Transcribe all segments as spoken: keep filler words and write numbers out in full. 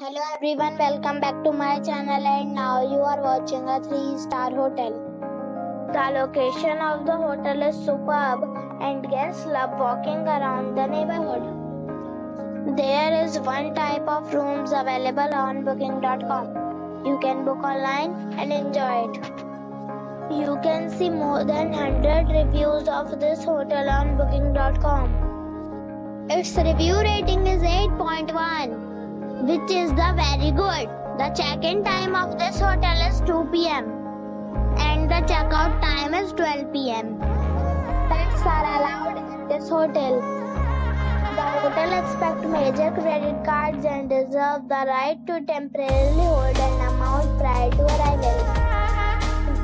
Hello everyone, welcome back to my channel, and now you are watching a three star hotel. The location of the hotel is superb and guests love walking around the neighborhood. There is one type of rooms available on booking dot com. You can book online and enjoy it. You can see more than one hundred reviews of this hotel on booking dot com. Its review rating is eight point one, which is the very good. The check-in time of this hotel is two p m and the check-out time is twelve p m Pets are allowed in this hotel. The hotel accepts major credit cards and reserves the right to temporarily hold an amount prior to arrival.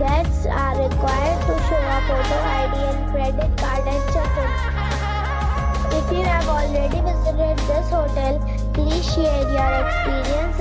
Guests are required to show a photo I D and credit card at check-in. If you have already visited this hotel, please share your experience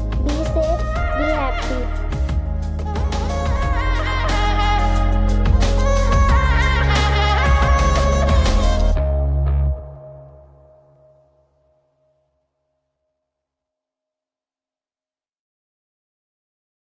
Be safe, be happy.